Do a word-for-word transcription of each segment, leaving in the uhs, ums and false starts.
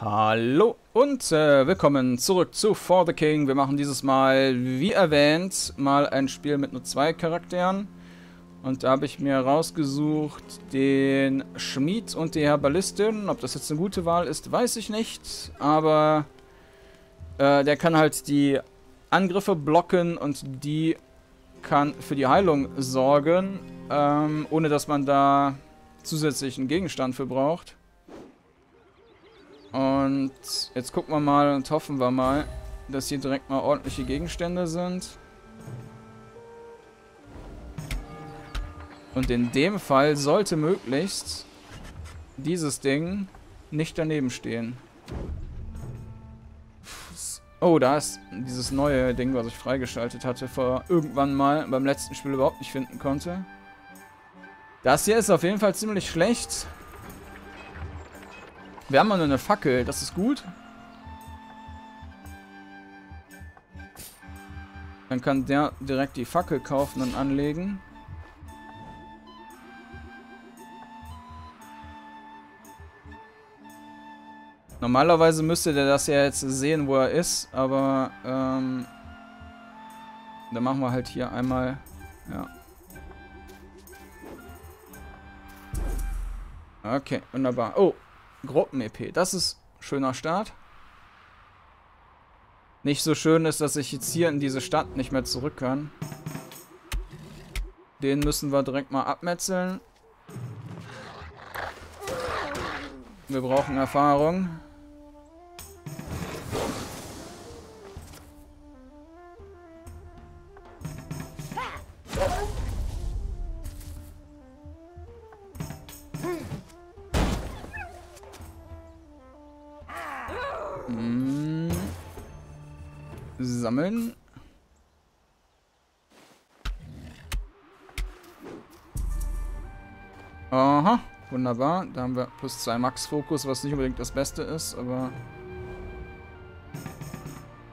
Hallo und äh, willkommen zurück zu For the King. Wir machen dieses Mal, wie erwähnt, mal ein Spiel mit nur zwei Charakteren. Und da habe ich mir rausgesucht den Schmied und die Herbalistin. Ob das jetzt eine gute Wahl ist, weiß ich nicht. Aber äh, der kann halt die Angriffe blocken und die kann für die Heilung sorgen, ähm, ohne dass man da zusätzlichen Gegenstand für braucht. Und jetzt gucken wir mal und hoffen wir mal, dass hier direkt mal ordentliche Gegenstände sind. Und in dem Fall sollte möglichst dieses Ding nicht daneben stehen. Oh, da ist dieses neue Ding, was ich freigeschaltet hatte, vor irgendwann mal beim letzten Spiel überhaupt nicht finden konnte. Das hier ist auf jeden Fall ziemlich schlecht. Wir haben ja nur eine Fackel, das ist gut. Dann kann der direkt die Fackel kaufen und anlegen. Normalerweise müsste der das ja jetzt sehen, wo er ist, aber ähm, dann machen wir halt hier einmal, ja. Okay, wunderbar. Oh! Gruppen-E P. Das ist ein schöner Start. Nicht so schön ist, dass ich jetzt hier in diese Stadt nicht mehr zurück kann. Den müssen wir direkt mal abmetzeln. Wir brauchen Erfahrung. Sammeln. Aha, wunderbar. Da haben wir plus zwei Max-Fokus, was nicht unbedingt das Beste ist, aber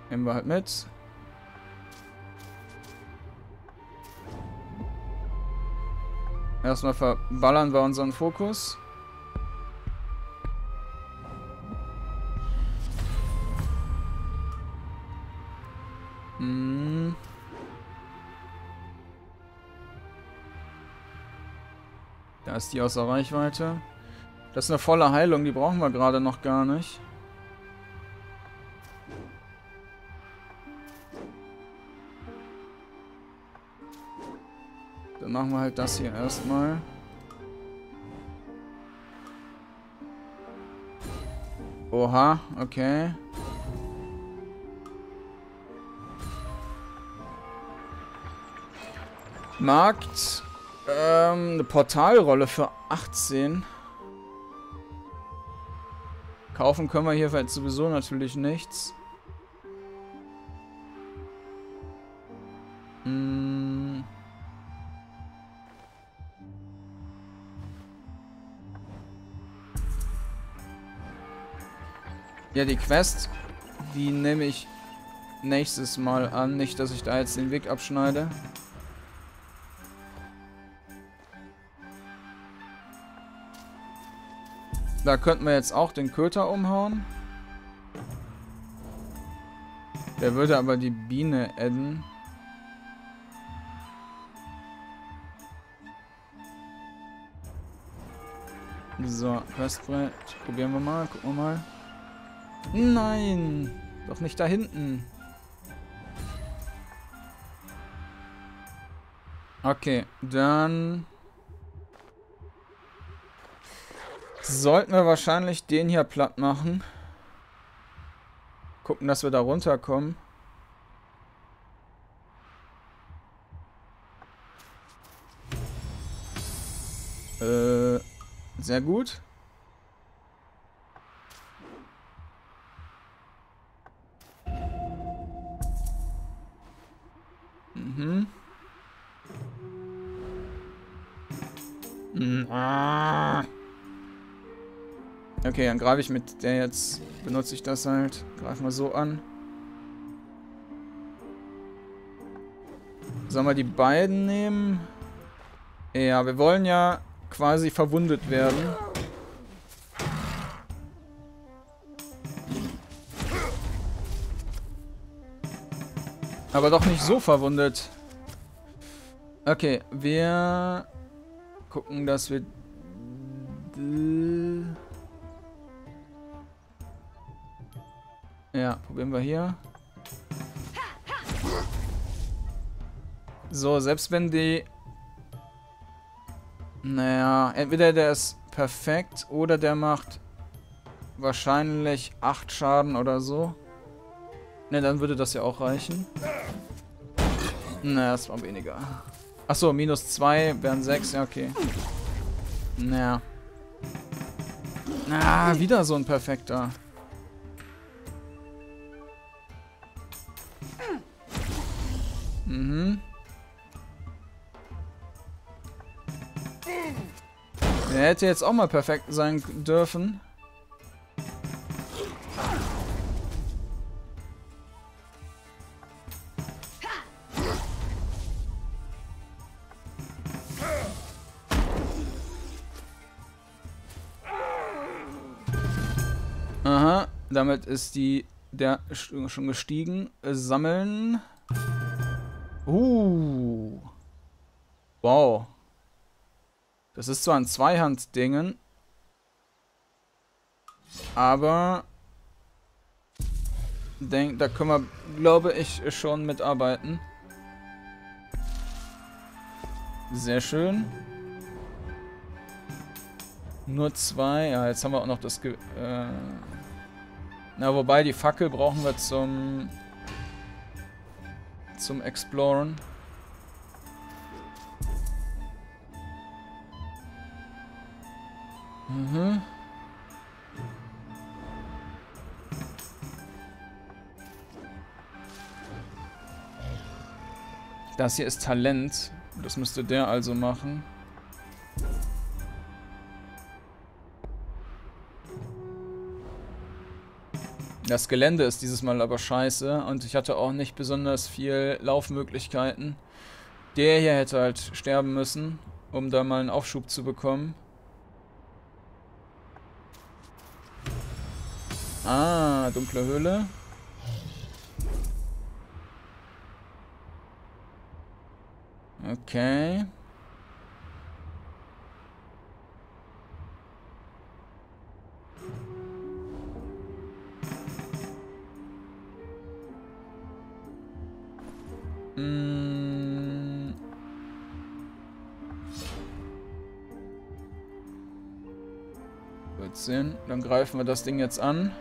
nehmen wir halt mit. Erstmal verballern wir unseren Fokus. Da ist die außer Reichweite. Das ist eine volle Heilung, die brauchen wir gerade noch gar nicht. Dann machen wir halt das hier erstmal. Oha, okay. Markt. Ähm, eine Portalrolle für achtzehn. Kaufen können wir hier vielleicht sowieso natürlich nichts. Hm. Ja, die Quest, die nehme ich nächstes Mal an. Nicht, dass ich da jetzt den Weg abschneide. Da könnten wir jetzt auch den Köter umhauen. Der würde aber die Biene adden. So, Questbrett. Probieren wir mal. Gucken wir mal. Nein! Doch nicht da hinten. Okay, dann sollten wir wahrscheinlich den hier platt machen. Gucken, dass wir da runterkommen. Äh, sehr gut. Mhm. Mhm. Ah. Okay, dann greife ich mit der jetzt, benutze ich das halt, greife mal so an. Sollen wir die beiden nehmen? Ja, wir wollen ja quasi verwundet werden. Aber doch nicht so verwundet. Okay, wir gucken, dass wir... Ja, probieren wir hier. So, selbst wenn die... Naja, entweder der ist perfekt oder der macht wahrscheinlich acht Schaden oder so. Ne, dann würde das ja auch reichen. Ne, das war weniger. Achso, minus zwei wären sechs, ja okay. Naja. Na, ah, wieder so ein perfekter. Mhm. Der hätte jetzt auch mal perfekt sein dürfen. Aha, damit ist die der schon gestiegen. Sammeln. Uh. Wow. Das ist zwar ein Zweihand-Dingen, aber denk, da können wir, glaube ich, schon mitarbeiten. Sehr schön. Nur zwei. Ja, jetzt haben wir auch noch das... Ge äh Na, wobei, die Fackel brauchen wir zum... zum Exploren. Mhm. Das hier ist Talent. Das müsste der also machen. Das Gelände ist dieses Mal aber scheiße und ich hatte auch nicht besonders viel Laufmöglichkeiten. Der hier hätte halt sterben müssen, um da mal einen Aufschub zu bekommen. Ah, dunkle Höhle. Okay. Mm. vierzehn. Dann greifen wir das Ding jetzt an.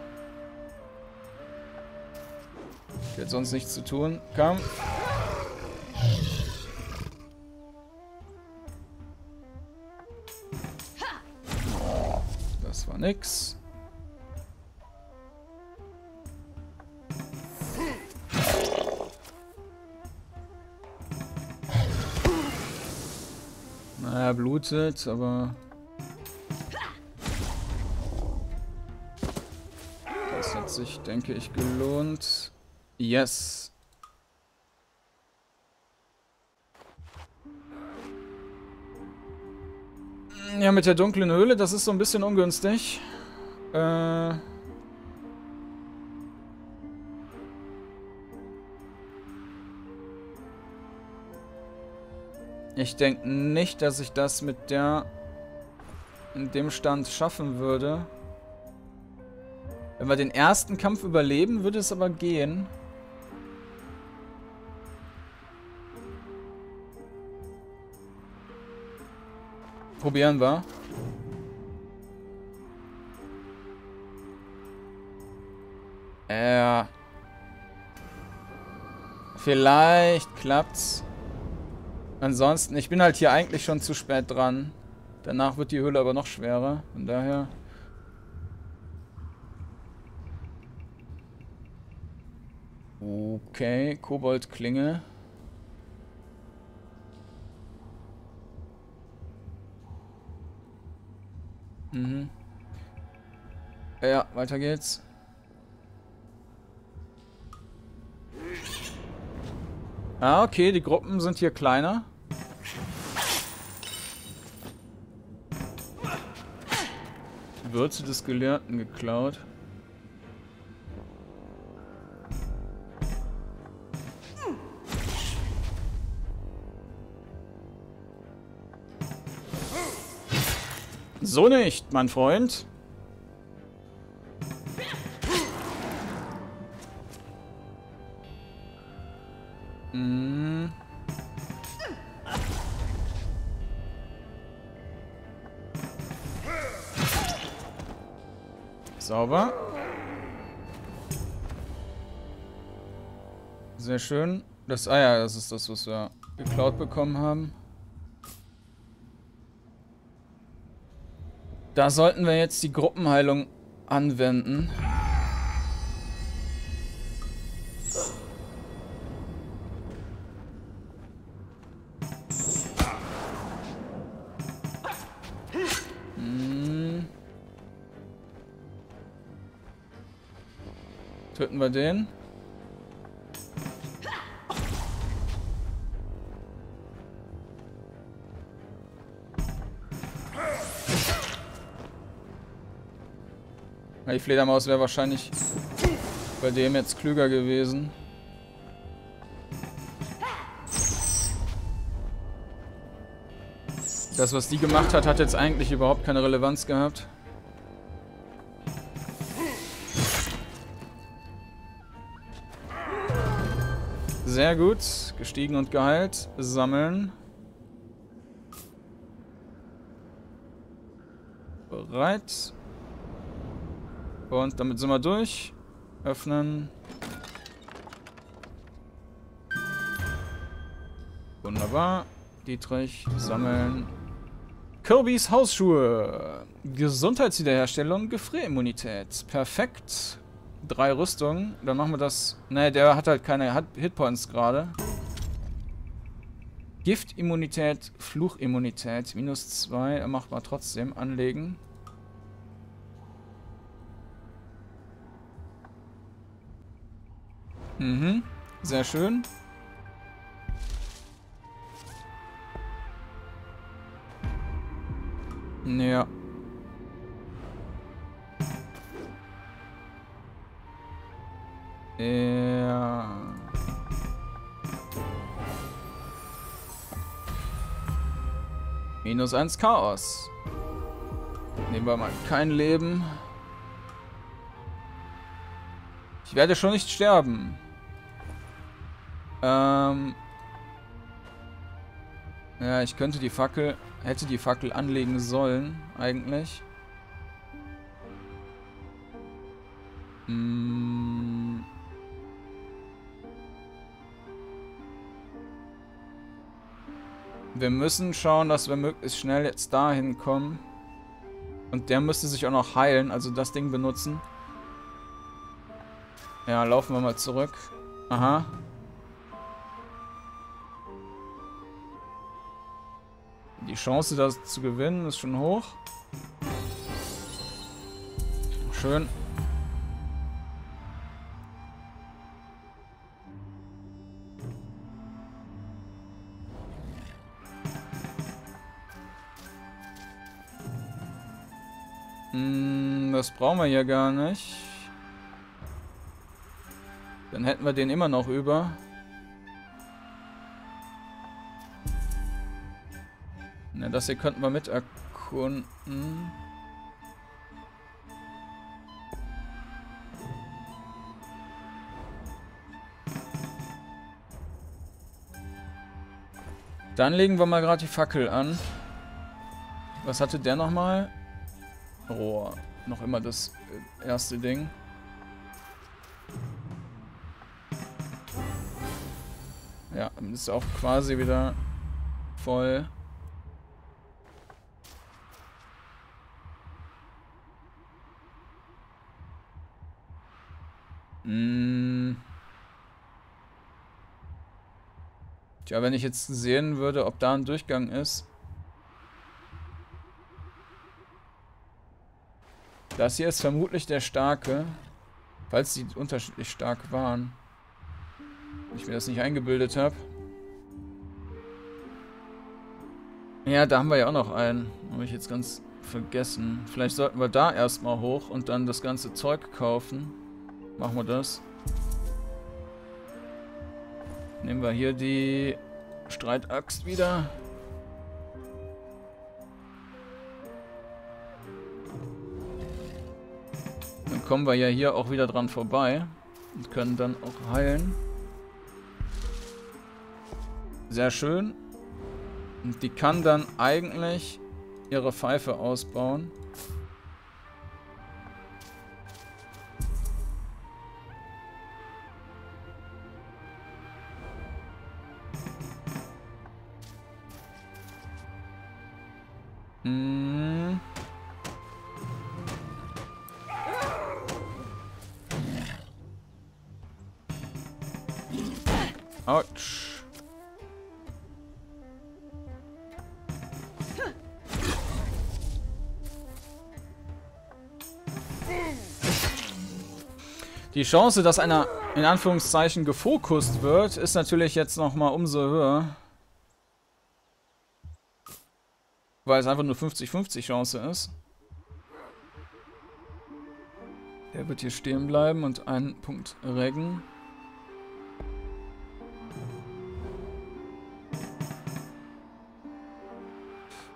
Hat sonst nichts zu tun. Kampf. Das war nix. Naja, blutet, aber... Das hat sich, denke ich, gelohnt. Yes. Ja, mit der dunklen Höhle, das ist so ein bisschen ungünstig. Äh ich denke nicht, dass ich das mit der in dem Stand schaffen würde. Wenn wir den ersten Kampf überleben, würde es aber gehen. Probieren wir. Äh. Vielleicht klappt's. Ansonsten, ich bin halt hier eigentlich schon zu spät dran. Danach wird die Höhle aber noch schwerer. Von daher. Okay, Koboldklinge. Mhm. Ja, weiter geht's. Ah, okay, die Gruppen sind hier kleiner. Würze des Gelehrten geklaut. so nicht, mein Freund. Hm. Sauber. Sehr schön. Das, ah ja, das ist das, was wir geklaut bekommen haben. Da sollten wir jetzt die Gruppenheilung anwenden. Hm. Töten wir den. Die Fledermaus wäre wahrscheinlich bei dem jetzt klüger gewesen. Das, was die gemacht hat, hat jetzt eigentlich überhaupt keine Relevanz gehabt. Sehr gut. Gestiegen und geheilt. Sammeln. Bereit. Und damit sind wir durch. Öffnen. Wunderbar. Dietrich, sammeln. Kirby's Hausschuhe. Gesundheitswiederherstellung, Gefrierimmunität. Perfekt. Drei Rüstungen. Dann machen wir das. Ne, der hat halt keine Hitpoints gerade. Giftimmunität, Fluchimmunität. Minus zwei. Macht man trotzdem. Anlegen. Mhm, sehr schön. Ja. Ja. Minus eins Chaos. Nehmen wir mal kein Leben. Ich werde schon nicht sterben. Ähm ja, ich könnte die Fackel, hätte die Fackel anlegen sollen, eigentlich. Hm. Wir müssen schauen, dass wir möglichst schnell jetzt dahin kommen. Und der müsste sich auch noch heilen, also das Ding benutzen. Ja, laufen wir mal zurück. Aha. Die Chance, das zu gewinnen, ist schon hoch. Schön. Hm, das brauchen wir ja gar nicht. Dann hätten wir den immer noch über. Ja, das hier könnten wir mit erkunden. Dann legen wir mal gerade die Fackel an. Was hatte der nochmal? Rohr. Noch immer das erste Ding. Ja, ist auch quasi wieder voll. Hm. Tja, wenn ich jetzt sehen würde, ob da ein Durchgang ist. Das hier ist vermutlich der starke. Falls die unterschiedlich stark waren. Ich mir das nicht eingebildet habe. Ja, da haben wir ja auch noch einen. Habe ich jetzt ganz vergessen. Vielleicht sollten wir da erstmal hoch und dann das ganze Zeug kaufen. Machen wir das. Nehmen wir hier die Streitaxt wieder. kommen wir ja hier auch wieder dran vorbei und können dann auch heilen. Sehr schön. Und die kann dann eigentlich ihre Pfeife ausbauen. Hm. Autsch. Die Chance, dass einer in Anführungszeichen gefokust wird, ist natürlich jetzt nochmal umso höher. Weil es einfach nur fünfzig fünfzig Chance ist. Der wird hier stehen bleiben und einen Punkt reggen.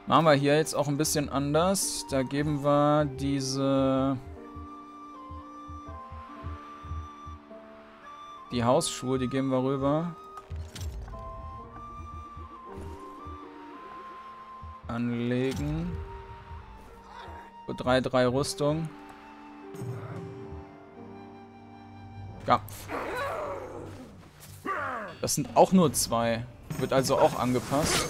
Machen wir hier jetzt auch ein bisschen anders. Da geben wir diese... Die Hausschuhe, die geben wir rüber. Anlegen. drei drei Rüstung. Kampf. Das sind auch nur zwei. Wird also auch angepasst.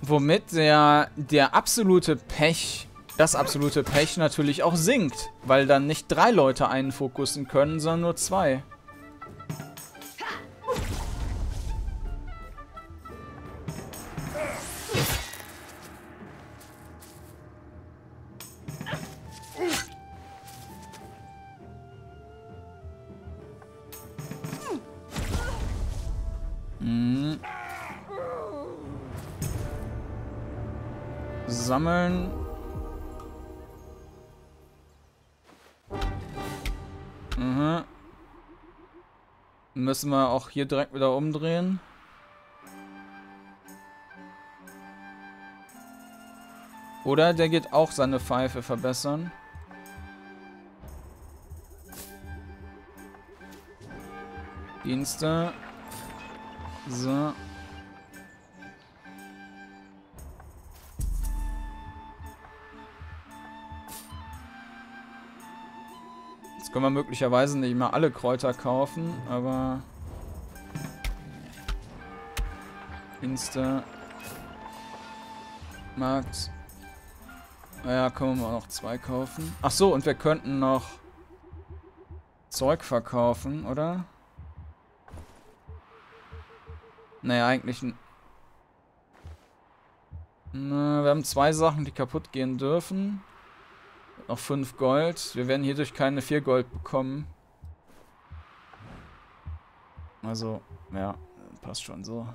Womit der, der absolute Pech, das absolute Pech natürlich auch sinkt, weil dann nicht drei Leute einen fokussen können, sondern nur zwei. Sammeln. Mhm. Müssen wir auch hier direkt wieder umdrehen. Oder der geht auch seine Pfeife verbessern. Dienste. So. Können wir möglicherweise nicht mal alle Kräuter kaufen, aber Insta Markt. Naja, können wir mal noch zwei kaufen. Ach so, und wir könnten noch Zeug verkaufen, oder? Naja, eigentlich. Na, wir haben zwei Sachen, die kaputt gehen dürfen. Noch fünf Gold. Wir werden hierdurch keine vier Gold bekommen. Also, ja, passt schon so.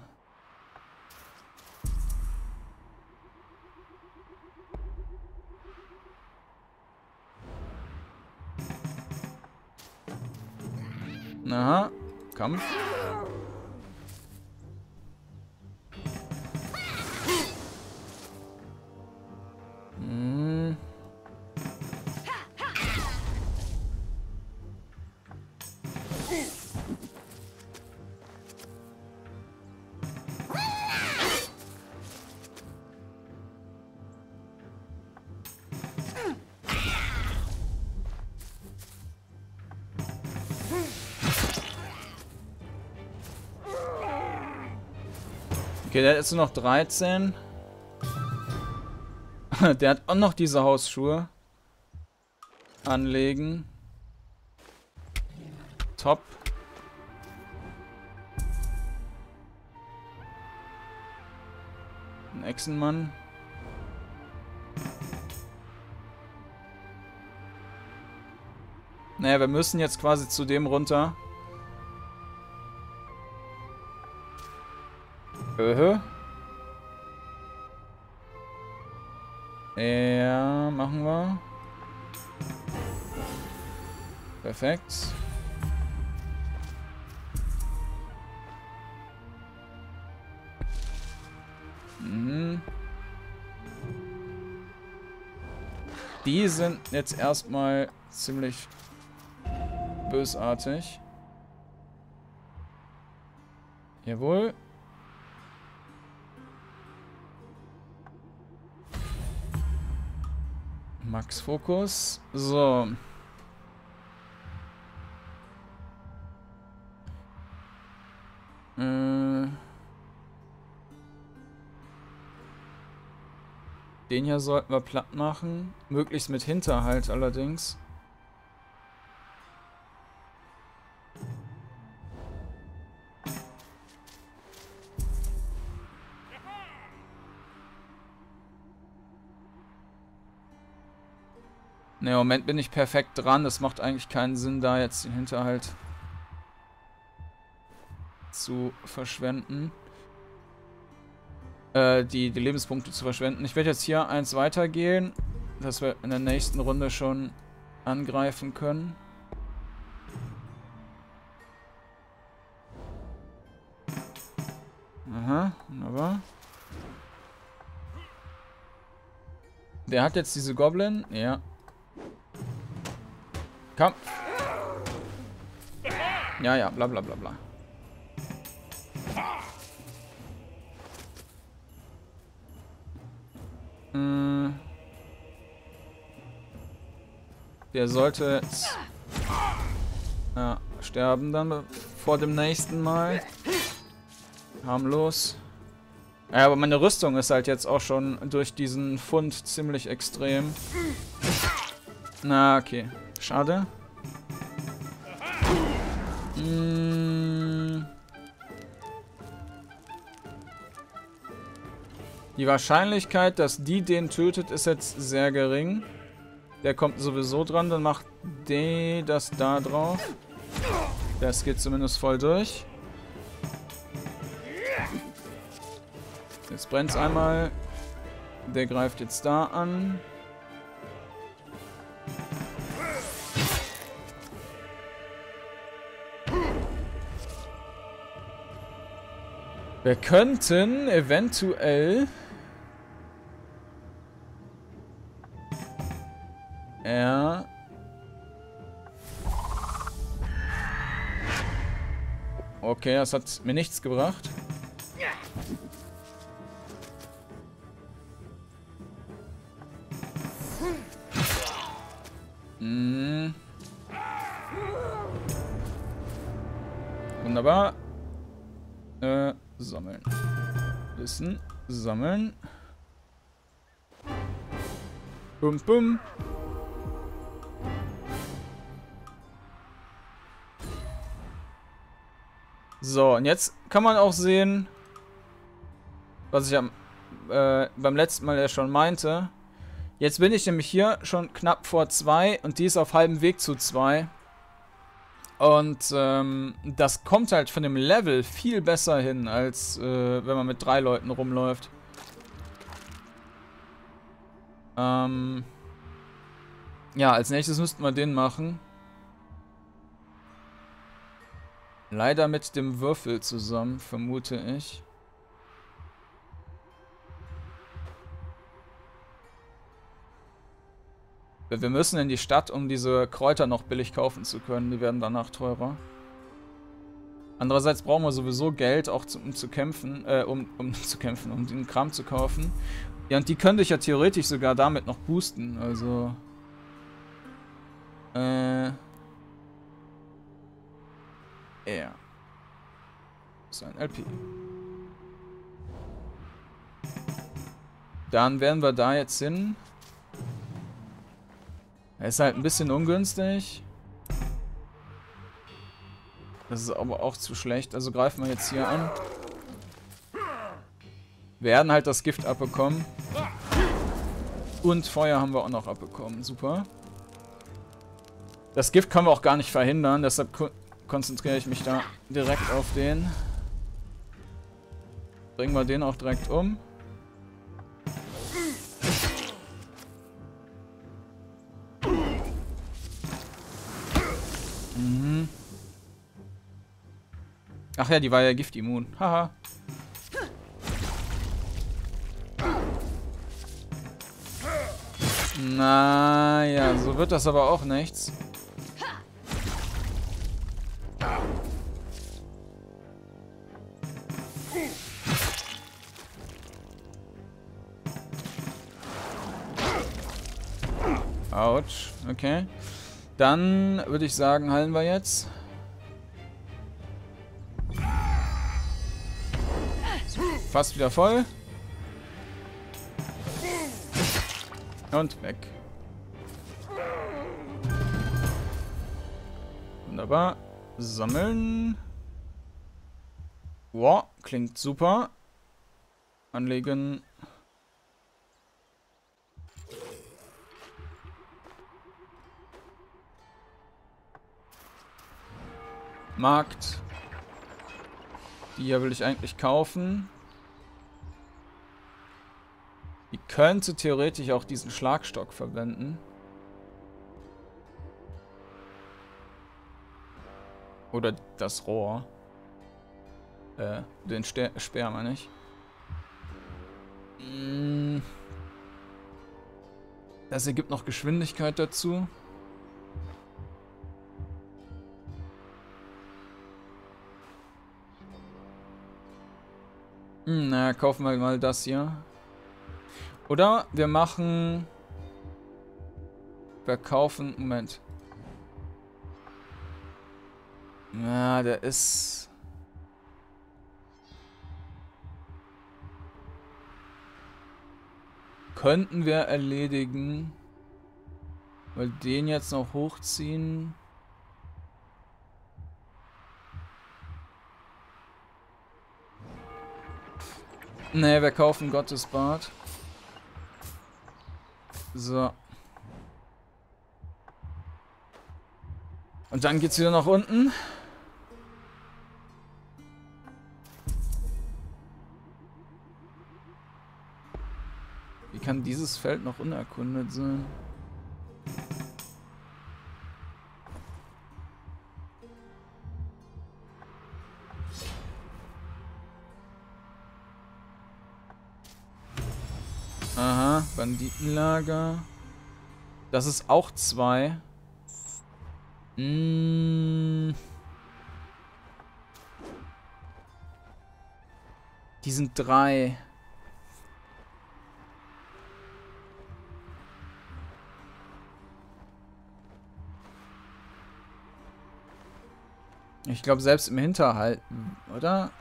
Aha, Kampf. Okay, der hat jetzt noch dreizehn. Der hat auch noch diese Hausschuhe. Anlegen. Top. Ein Echsenmann. Naja, wir müssen jetzt quasi zu dem runter. Ja, machen wir. Perfekt. Mhm. Die sind jetzt erstmal ziemlich bösartig. Jawohl. Max Fokus. So. Äh. Den hier sollten wir platt machen. Möglichst mit Hinterhalt allerdings. Ne, im Moment bin ich perfekt dran. Das macht eigentlich keinen Sinn, da jetzt den Hinterhalt zu verschwenden. Äh, die, die Lebenspunkte zu verschwenden. Ich werde jetzt hier eins weitergehen, dass wir in der nächsten Runde schon angreifen können. Aha, wunderbar. Der hat jetzt diese Goblin. Ja. Komm. Ja, ja, bla bla bla bla. Hm. Der sollte jetzt ja, sterben dann vor dem nächsten Mal. Harmlos. Ja, aber meine Rüstung ist halt jetzt auch schon durch diesen Fund ziemlich extrem. Na, okay. Schade. Hm. Die Wahrscheinlichkeit, dass die den tötet, ist jetzt sehr gering. Der kommt sowieso dran, dann macht die das da drauf. Das geht zumindest voll durch. Jetzt brennt es einmal. Der greift jetzt da an. Wir könnten eventuell... Ja. Okay, das hat mir nichts gebracht. Mhm. Wunderbar. Äh... Sammeln. Wissen. Sammeln. Bum, bum. So, und jetzt kann man auch sehen, was ich am, äh, beim letzten Mal ja schon meinte. Jetzt bin ich nämlich hier schon knapp vor zwei und die ist auf halbem Weg zu zwei. Und ähm, das kommt halt von dem Level viel besser hin, als äh, wenn man mit drei Leuten rumläuft. Ähm ja, als nächstes müssten wir den machen. Leider mit dem Würfel zusammen, vermute ich. Wir müssen in die Stadt, um diese Kräuter noch billig kaufen zu können. Die werden danach teurer. Andererseits brauchen wir sowieso Geld, auch zu, um zu kämpfen, äh, um, um zu kämpfen, um den Kram zu kaufen. Ja, und die könnte ich ja theoretisch sogar damit noch boosten, also... Äh... Ja. Das ist ein L P. Dann werden wir da jetzt hin... Er ist halt ein bisschen ungünstig. Das ist aber auch zu schlecht. Also greifen wir jetzt hier an. Werden halt das Gift abbekommen. Und Feuer haben wir auch noch abbekommen. Super. Das Gift können wir auch gar nicht verhindern. Deshalb ko- konzentriere ich mich da direkt auf den. Bringen wir den auch direkt um. Ach ja, die war ja giftimmun. Haha. Naja, so wird das aber auch nichts. Autsch, okay. Dann würde ich sagen, heilen wir jetzt. Fast wieder voll. Und weg. Wunderbar. Sammeln. Wow, klingt super. Anlegen. Markt. Die hier will ich eigentlich kaufen. Die könnte theoretisch auch diesen Schlagstock verwenden. Oder das Rohr. Äh, den Ster- Speer meine ich. Das ergibt noch Geschwindigkeit dazu. Na, kaufen wir mal das hier. Oder wir machen... Verkaufen... Moment. Na, ja, der ist... Könnten wir erledigen. Weil den jetzt noch hochziehen... Ne, wir kaufen Gottesbad. So. Und dann geht's wieder nach unten. Wie kann dieses Feld noch unerkundet sein? Aha, Banditenlager. Das ist auch zwei. Mmh. Die sind drei. Ich glaube, selbst im Hinterhalt, oder?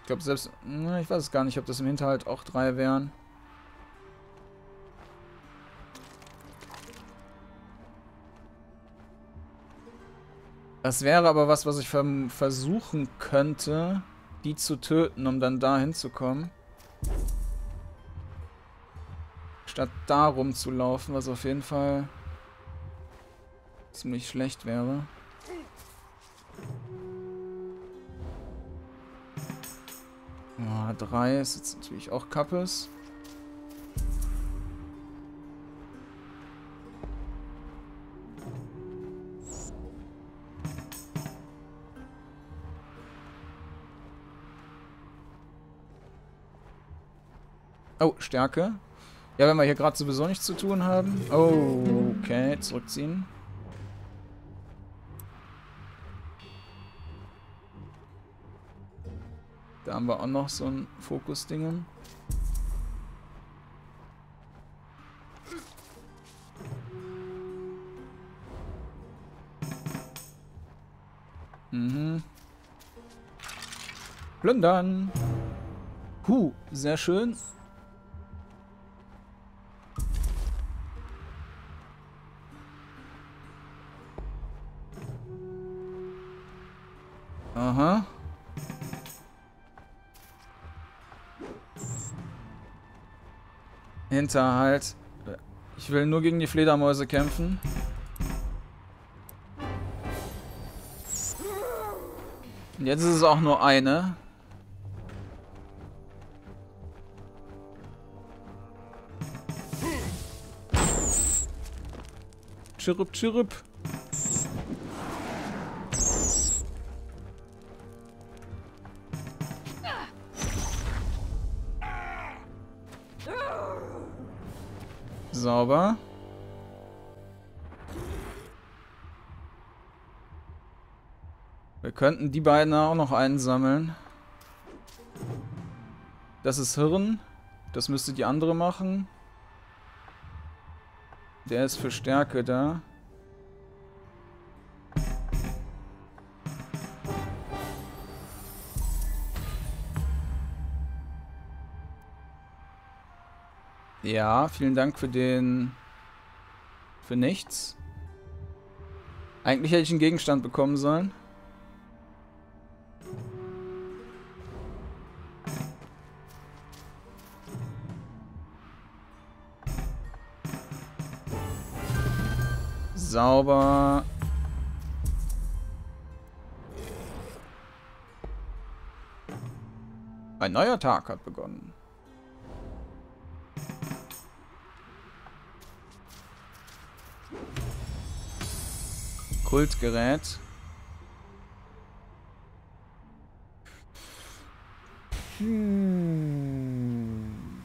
Ich glaube, selbst... Ich weiß gar nicht, ob das im Hinterhalt auch drei wären. Das wäre aber was, was ich versuchen könnte, die zu töten, um dann da hinzukommen. Statt da rumzulaufen, was auf jeden Fall ziemlich schlecht wäre. Oh, drei ist jetzt natürlich auch Kappes. Oh, Stärke. Ja, wenn wir hier gerade sowieso nichts zu tun haben. Oh, okay, zurückziehen. Da haben wir auch noch so ein Fokus-Ding. Mhm. Plündern. Huh, sehr schön. Aha. Hinterhalt. Ich will nur gegen die Fledermäuse kämpfen. Und jetzt ist es auch nur eine. Chirrup, chirrup. sauber. Wir könnten die beiden auch noch einsammeln. Das ist Hirn. Das müsste die andere machen. Der ist für Stärke da. Ja, vielen Dank für den... Für nichts. Eigentlich hätte ich einen Gegenstand bekommen sollen. Sauber. Ein neuer Tag hat begonnen. Kultgerät. Hm.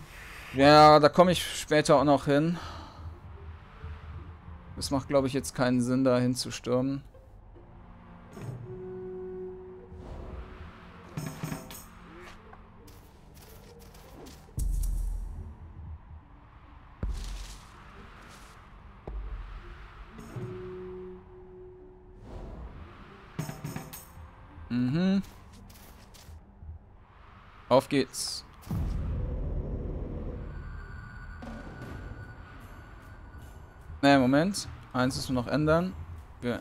Ja, da komme ich später auch noch hin. Das macht, glaube ich, jetzt keinen Sinn, da hinzustürmen. Mhm. Auf geht's. Ne, Moment. Eins müssen wir noch ändern. Wir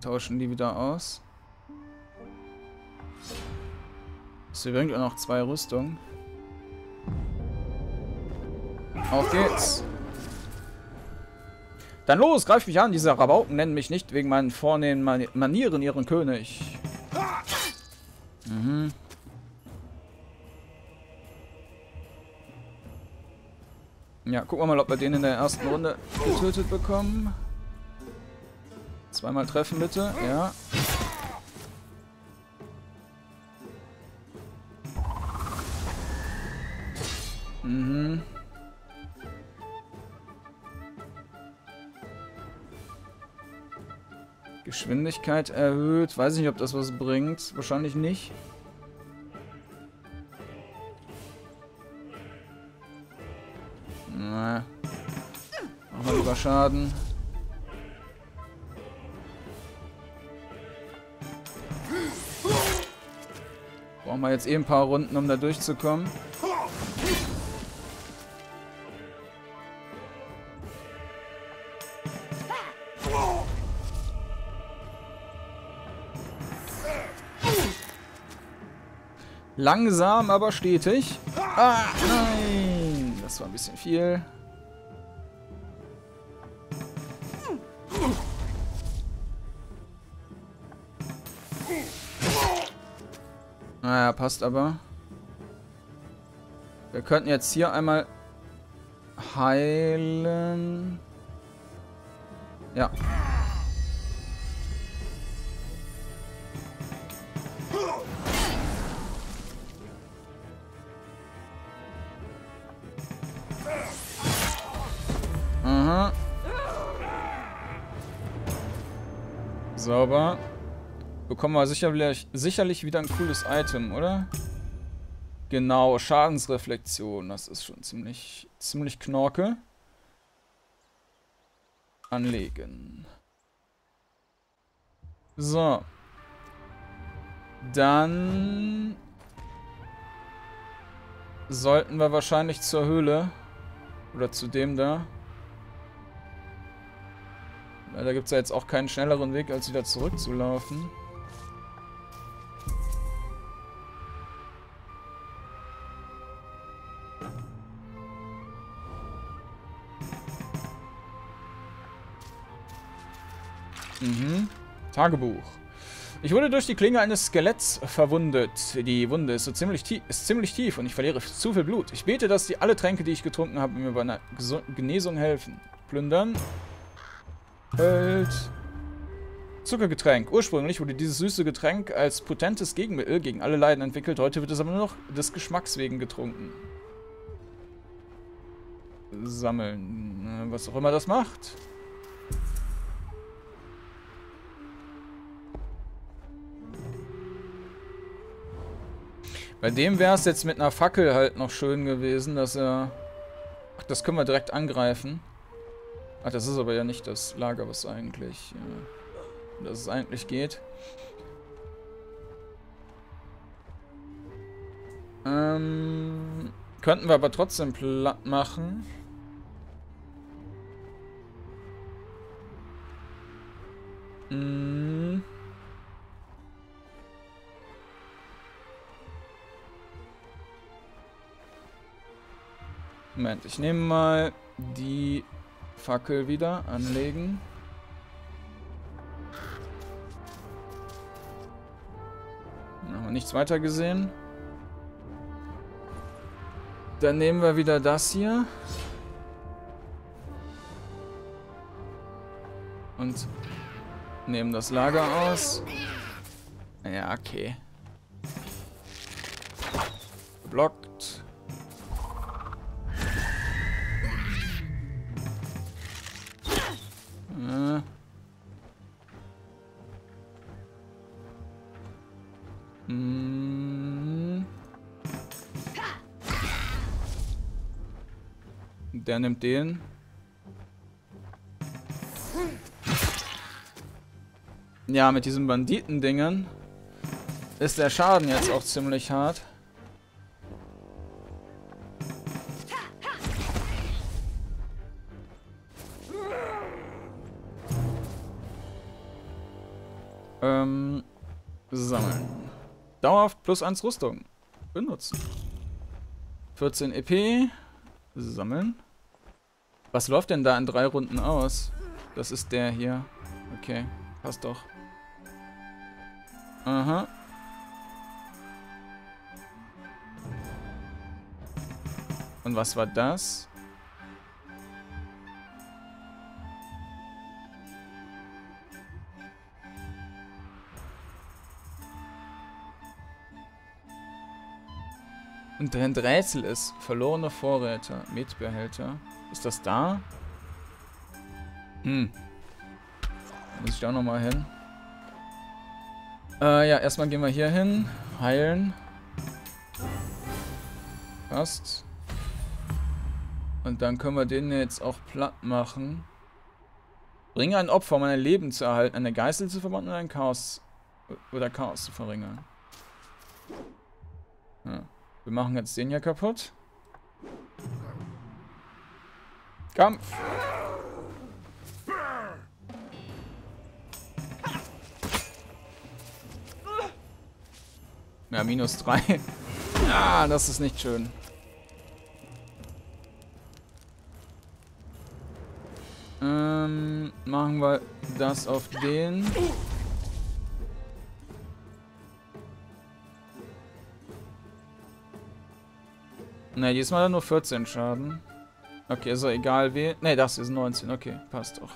tauschen die wieder aus. Es bringt auch noch zwei Rüstungen. Auf geht's. Dann los, greif mich an. Diese Rabauken nennen mich nicht wegen meinen vornehmen Mani- Manieren ihren König. Mhm. Ja, gucken wir mal, ob wir den in der ersten Runde getötet bekommen. Zweimal treffen, bitte. Ja. Mhm. Geschwindigkeit erhöht. Weiß ich nicht, ob das was bringt. Wahrscheinlich nicht. Schaden. Brauchen wir jetzt eh ein paar Runden, um da durchzukommen. Langsam, aber stetig. Ah, nein! Das war ein bisschen viel. Naja, passt aber. Wir könnten jetzt hier einmal heilen. Ja. Aha. Sauber. Bekommen wir sicherlich, sicherlich wieder ein cooles Item, oder? Genau, Schadensreflexion. Das ist schon ziemlich, ziemlich knorke. Anlegen. So. Dann sollten wir wahrscheinlich zur Höhle. Oder zu dem da. Da gibt es ja jetzt auch keinen schnelleren Weg, als wieder zurückzulaufen. Mhm. Tagebuch. Ich wurde durch die Klinge eines Skeletts verwundet. Die Wunde ist so ziemlich tief, ist ziemlich tief und ich verliere zu viel Blut. Ich bete, dass die alle Tränke, die ich getrunken habe, mir bei einer Genesung helfen. Plündern. Hält. Zuckergetränk. Ursprünglich wurde dieses süße Getränk als potentes Gegenmittel gegen alle Leiden entwickelt. Heute wird es aber nur noch des Geschmacks wegen getrunken. sammeln. Was auch immer das macht. Bei dem wäre es jetzt mit einer Fackel halt noch schön gewesen, dass er... Ach, das können wir direkt angreifen. Ach, das ist aber ja nicht das Lager, was eigentlich... Ja, dass es eigentlich geht. Ähm... Könnten wir aber trotzdem platt machen. Hm... Moment, ich nehme mal die Fackel wieder, anlegen. Dann haben wir nichts weiter gesehen. Dann nehmen wir wieder das hier. Und nehmen das Lager aus. Ja, okay. Geblockt. Der nimmt den. Ja, mit diesen Banditendingern ist der Schaden jetzt auch ziemlich hart. Ähm, sammeln. Dauerhaft plus eins Rüstung. Benutzen. vierzehn E P. Sammeln. Was läuft denn da in drei Runden aus? Das ist der hier. Okay, passt doch. Aha. Und was war das? Und deren Rätsel ist verlorene Vorräte, Metbehälter. Ist das da? Hm. Muss ich da nochmal hin? Äh, ja, erstmal gehen wir hier hin. Heilen. Passt. Und dann können wir den jetzt auch platt machen. Bringe ein Opfer, um ein Leben zu erhalten, eine Geißel zu verbannen und ein Chaos. Oder Chaos zu verringern. Ja. Wir machen jetzt den hier kaputt. Kampf! Ja, minus drei. Ah, das ist nicht schön. Ähm, machen wir das auf den. Ne, diesmal nur vierzehn Schaden. Okay, ist ja egal wie. Ne, das ist neunzehn. Okay, passt doch.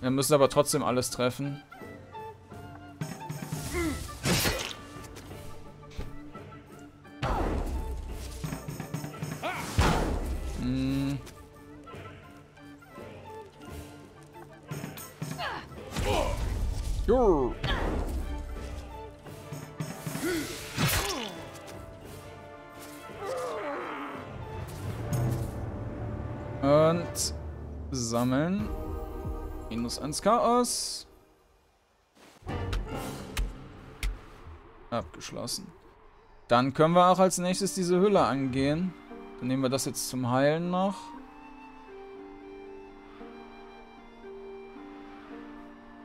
Wir müssen aber trotzdem alles treffen. Hm. Jo. Und sammeln. Minus eins Chaos. Abgeschlossen. Dann können wir auch als nächstes diese Hülle angehen. Dann nehmen wir das jetzt zum Heilen noch.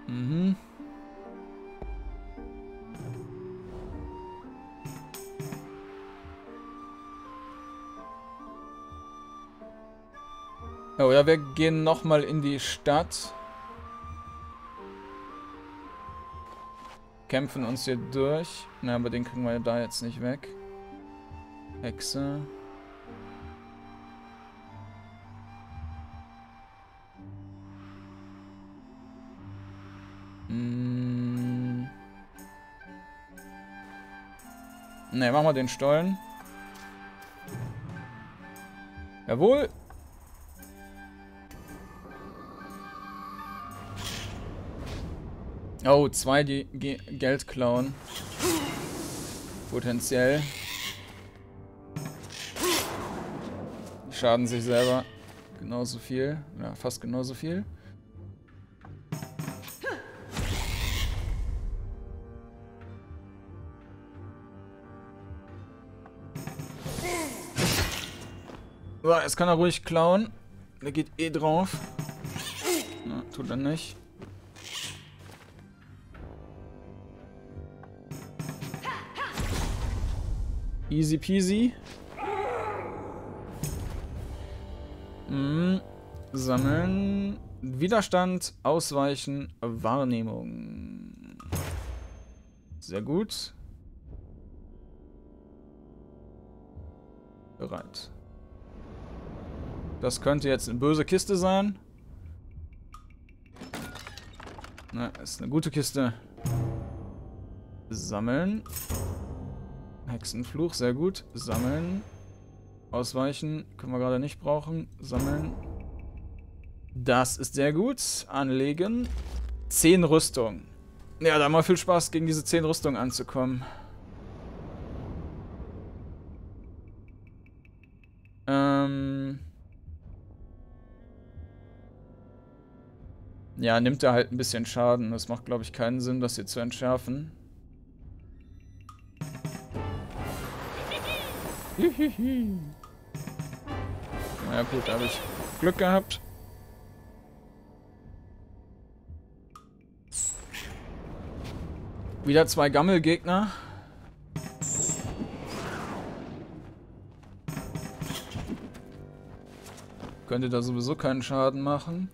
Mhm. Oh ja, wir gehen nochmal in die Stadt. Kämpfen uns hier durch. Na, aber den kriegen wir ja da jetzt nicht weg. Hexe. Hm. Ne, machen wir den Stollen. Jawohl. Oh, zwei, die Ge Geld klauen. Potenziell. Die schaden sich selber genauso viel. Ja, fast genauso viel. Boah, jetzt kann er ruhig klauen. Der geht eh drauf. Na, tut er nicht. Easy peasy. Mhm. Sammeln. Widerstand, Ausweichen, Wahrnehmung. Sehr gut. Bereit. Das könnte jetzt eine böse Kiste sein. Na, ist eine gute Kiste. Sammeln. Hexenfluch, sehr gut. Sammeln. Ausweichen können wir gerade nicht brauchen. Sammeln. Das ist sehr gut. Anlegen. zehn Rüstung. Ja, da mal viel Spaß, gegen diese zehn Rüstung anzukommen. Ähm... Ja, nimmt er halt ein bisschen Schaden. Das macht, glaube ich, keinen Sinn, das hier zu entschärfen. Na ja, gut, da habe ich Glück gehabt. Wieder zwei Gammelgegner. Könnte da sowieso keinen Schaden machen.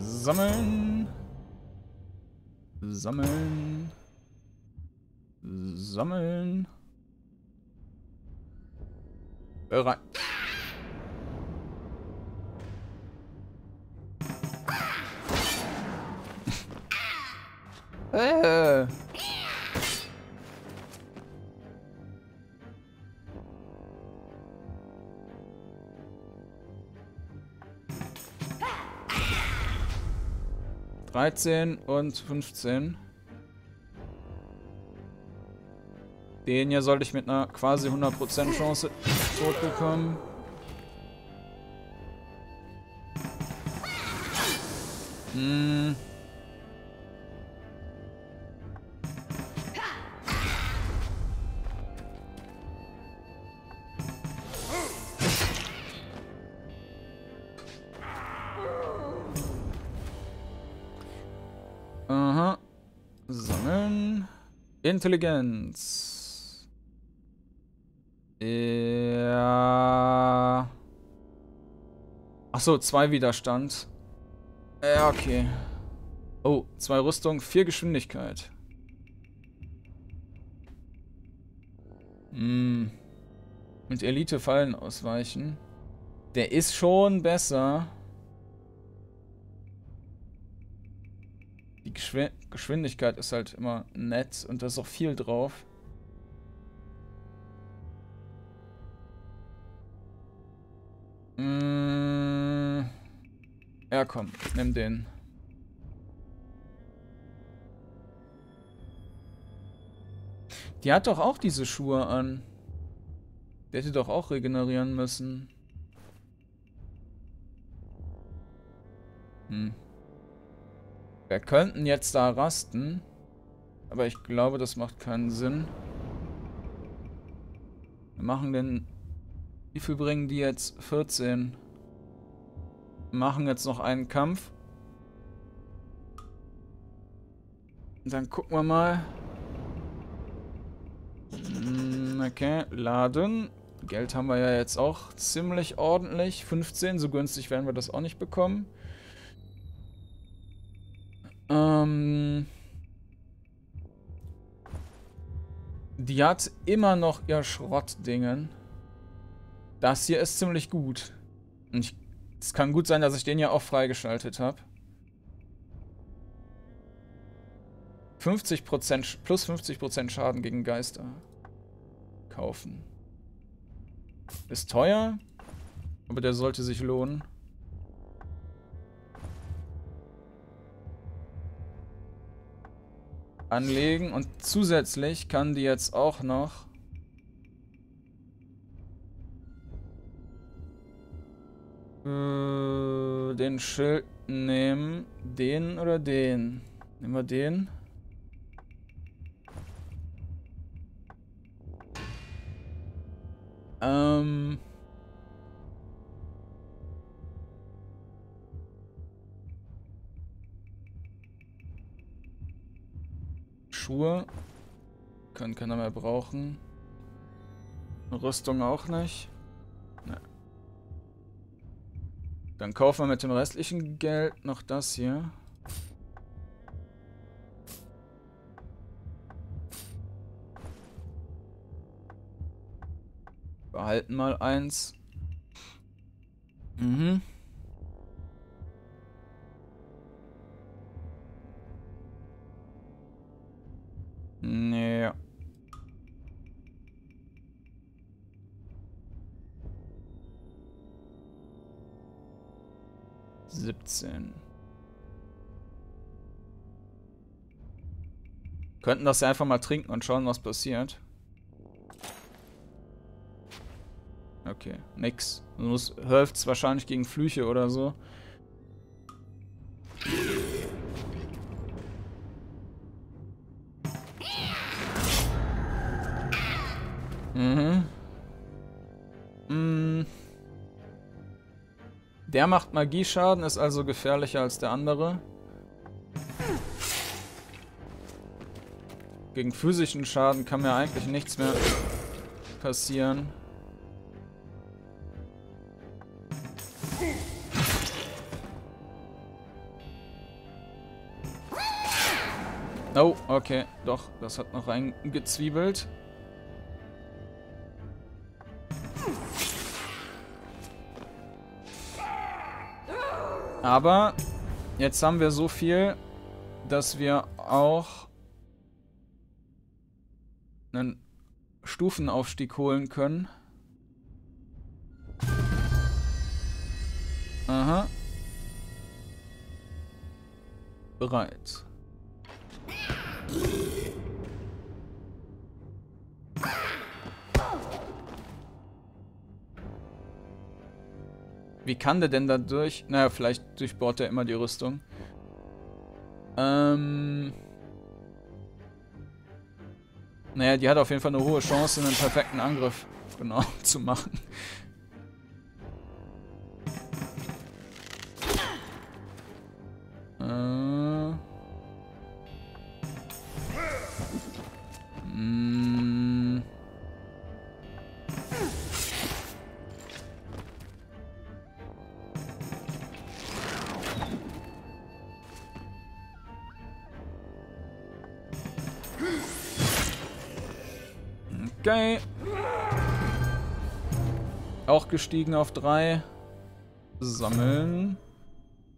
Sammeln. Sammeln. Sammeln. Bereit. äh. dreizehn und fünfzehn. Den hier sollte ich mit einer quasi hundert Prozent Chance tot bekommen. Hm. Intelligenz. Ja. Achso, zwei Widerstand. Ja, okay. Oh, zwei Rüstung, vier Geschwindigkeit. Hm. Mit Elite Fallen ausweichen. Der ist schon besser. Die Geschw- Geschwindigkeit ist halt immer nett und da ist auch viel drauf. Mmh. Ja, komm, nimm den. Die hat doch auch diese Schuhe an. Die hätte doch auch regenerieren müssen. Hm. Wir könnten jetzt da rasten, aber ich glaube, das macht keinen Sinn. Wir machen den... Wie viel bringen die jetzt? vierzehn. Wir machen jetzt noch einen Kampf. Und dann gucken wir mal. Okay, laden. Geld haben wir ja jetzt auch ziemlich ordentlich. fünfzehn, so günstig werden wir das auch nicht bekommen. Ähm... Die hat immer noch ihr Schrottdingen. Das hier ist ziemlich gut. Und ich, es kann gut sein, dass ich den ja auch freigeschaltet habe. fünfzig Prozent, plus fünfzig Prozent Schaden gegen Geister. Kaufen. Ist teuer, aber der sollte sich lohnen. Anlegen und zusätzlich kann die jetzt auch noch äh, den Schild nehmen. Den oder den? Nehmen wir den. Ähm. Schuhe kann keiner mehr brauchen. Rüstung auch nicht. Na. Dann kaufen wir mit dem restlichen Geld noch das hier. Behalten mal eins. Mhm. Ja. siebzehn. Könnten das ja einfach mal trinken und schauen, was passiert. Okay, nix. Das hilft's wahrscheinlich gegen Flüche oder so. Mhm. Mhm. Der macht Magieschaden, ist also gefährlicher als der andere. Gegen physischen Schaden kann mir eigentlich nichts mehr passieren. Oh, okay. Doch, das hat noch reingezwiebelt. Aber jetzt haben wir so viel, dass wir auch einen Stufenaufstieg holen können. Aha. Bereit. Wie kann der denn da durch? Naja, vielleicht durchbohrt er immer die Rüstung. Ähm. Naja, die hat auf jeden Fall eine hohe Chance, einen perfekten Angriff genau zu machen. Okay. Auch gestiegen auf drei. Sammeln.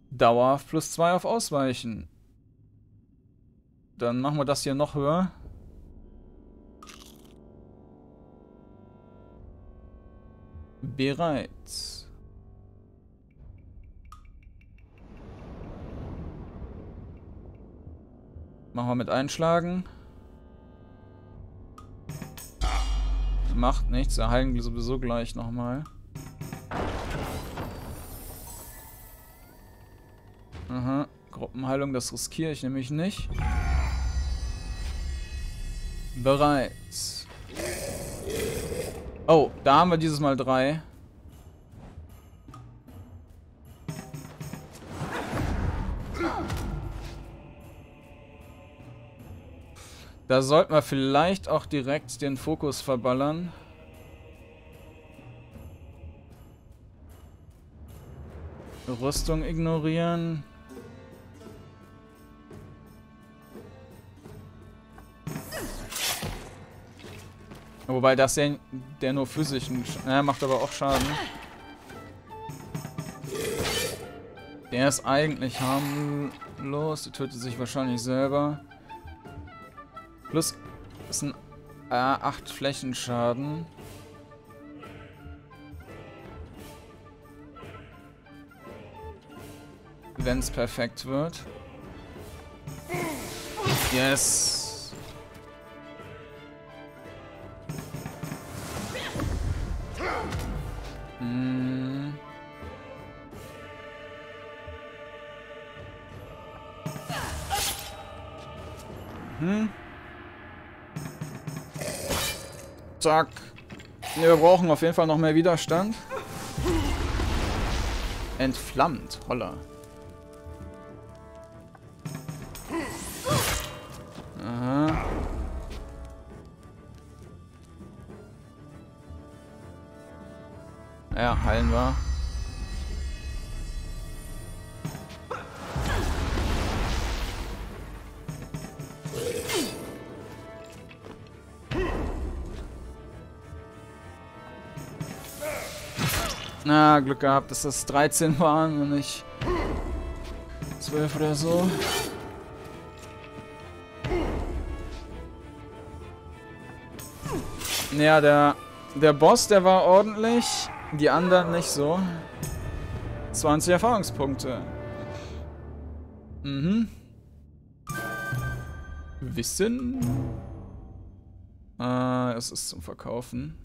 Dauerhaft plus zwei auf Ausweichen. Dann machen wir das hier noch höher. Bereit. Machen wir mit Einschlagen. Macht nichts, erheilen wir sowieso gleich nochmal. Aha, Gruppenheilung, das riskiere ich nämlich nicht. Bereit. Oh, da haben wir dieses Mal drei. Da sollten wir vielleicht auch direkt den Fokus verballern. Rüstung ignorieren. Wobei das der, der nur physischen... Naja, macht aber auch Schaden. Der ist eigentlich harmlos. Die tötet sich wahrscheinlich selber. Plus ist ein äh, acht Flächenschaden. Wenn es perfekt wird. Yes. Mm. Hm. Zack. Ne, wir brauchen auf jeden Fall noch mehr Widerstand. Entflammt, holla. Ja, heilen wir. Na, Glück gehabt, dass das dreizehn waren und nicht zwölf oder so. Naja, der, der Boss, der war ordentlich. Die anderen nicht so. zwanzig Erfahrungspunkte. Mhm. Wissen. Äh, es ist zum Verkaufen.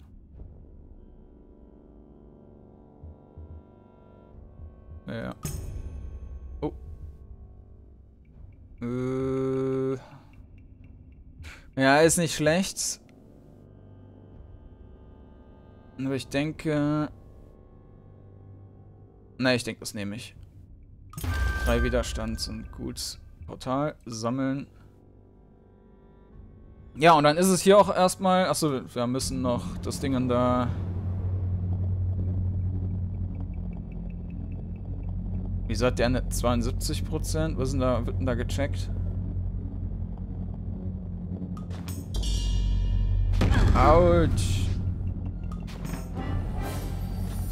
Ja. Oh. Äh. Ja, ist nicht schlecht. Aber ich denke... Ne, ich denke, das nehme ich. Drei Widerstand sind gut. Portal, sammeln. Ja, und dann ist es hier auch erstmal... Achso, wir müssen noch das Ding da... Wieso hat der nicht zweiundsiebzig Prozent? Was ist denn da, wird denn da gecheckt? Autsch.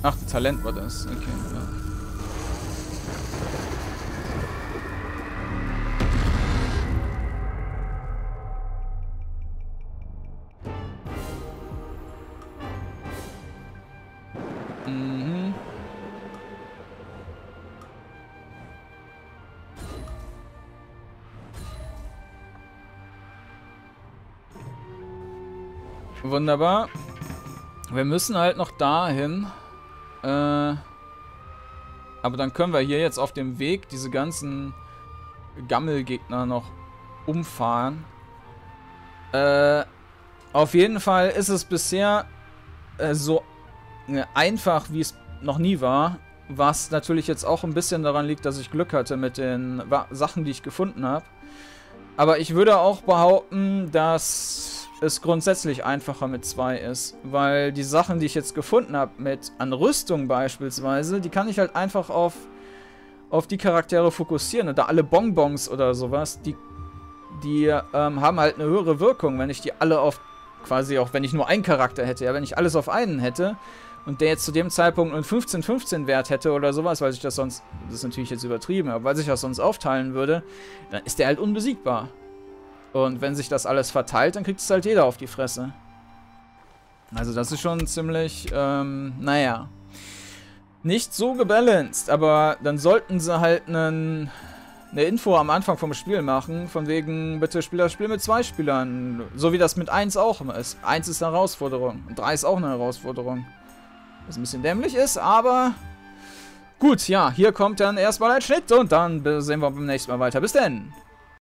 Ach, Talent war das. Okay, ja. Mhm. Wunderbar. Wir müssen halt noch dahin. Aber dann können wir hier jetzt auf dem Weg diese ganzen Gammelgegner noch umfahren. Äh, auf jeden Fall ist es bisher äh, so einfach, wie es noch nie war. Was natürlich jetzt auch ein bisschen daran liegt, dass ich Glück hatte mit den Sachen, die ich gefunden habe. Aber ich würde auch behaupten, dass... es grundsätzlich einfacher mit zwei ist, weil die Sachen, die ich jetzt gefunden habe, mit an Rüstung beispielsweise, die kann ich halt einfach auf, auf die Charaktere fokussieren. Und da alle Bonbons oder sowas, die, die ähm, haben halt eine höhere Wirkung, wenn ich die alle auf, quasi auch wenn ich nur einen Charakter hätte, ja, wenn ich alles auf einen hätte und der jetzt zu dem Zeitpunkt einen fünfzehn fünfzehn Wert hätte oder sowas, weil sich das sonst, das ist natürlich jetzt übertrieben, aber weil sich das sonst aufteilen würde, dann ist der halt unbesiegbar. Und wenn sich das alles verteilt, dann kriegt es halt jeder auf die Fresse. Also das ist schon ziemlich, ähm, naja. Nicht so gebalanced, aber dann sollten sie halt einen, eine Info am Anfang vom Spiel machen, von wegen, bitte spiel das Spiel mit zwei Spielern. So wie das mit eins auch immer ist. eins ist eine Herausforderung und drei ist auch eine Herausforderung. Was ein bisschen dämlich ist, aber... Gut, ja, hier kommt dann erstmal ein Schnitt und dann sehen wir beim nächsten Mal weiter. Bis denn!